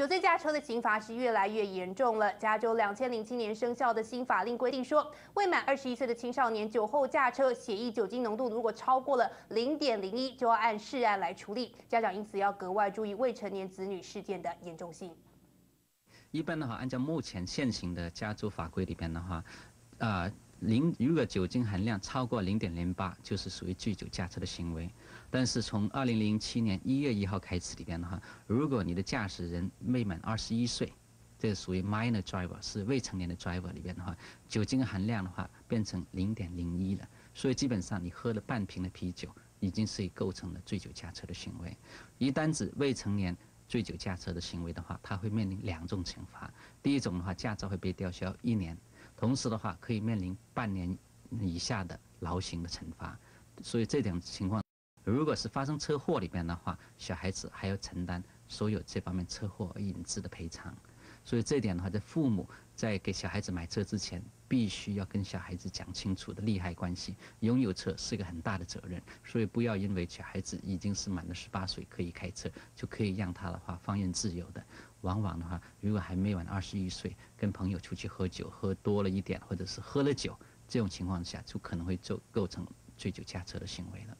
酒醉驾车的刑罚是越来越严重了。加州2007年生效的新法令规定说，未满21岁的青少年酒后驾车，血液酒精浓度如果超过了0.01，就要按事案来处理。家长因此要格外注意未成年子女事件的严重性。一般的话，按照目前现行的加州法规里边的话，如果酒精含量超过0.08，就是属于醉酒驾车的行为。但是从2007年1月1号开始里边的话，如果你的驾驶人未满21岁，这属于 minor driver， 是未成年的 driver 里边的话，酒精含量的话变成0.01了。所以基本上你喝了半瓶的啤酒，已经是构成了醉酒驾车的行为。一旦指未成年醉酒驾车的行为的话，他会面临2种惩罚。第一种的话，驾照会被吊销1年。同时的话，可以面临半年以下的劳刑的惩罚，所以这种情况，如果是发生车祸里边的话，小孩子还要承担所有这方面车祸而引致的赔偿，所以这一点的话，在父母在给小孩子买车之前，必须要跟小孩子讲清楚的利害关系。拥有车是一个很大的责任，所以不要因为小孩子已经是满了18岁可以开车，就可以让他的话放任自由的。往往的话，如果还没满21岁，跟朋友出去喝酒，喝多了一点，或者是喝了酒，这种情况下就可能会构成醉酒驾车的行为了。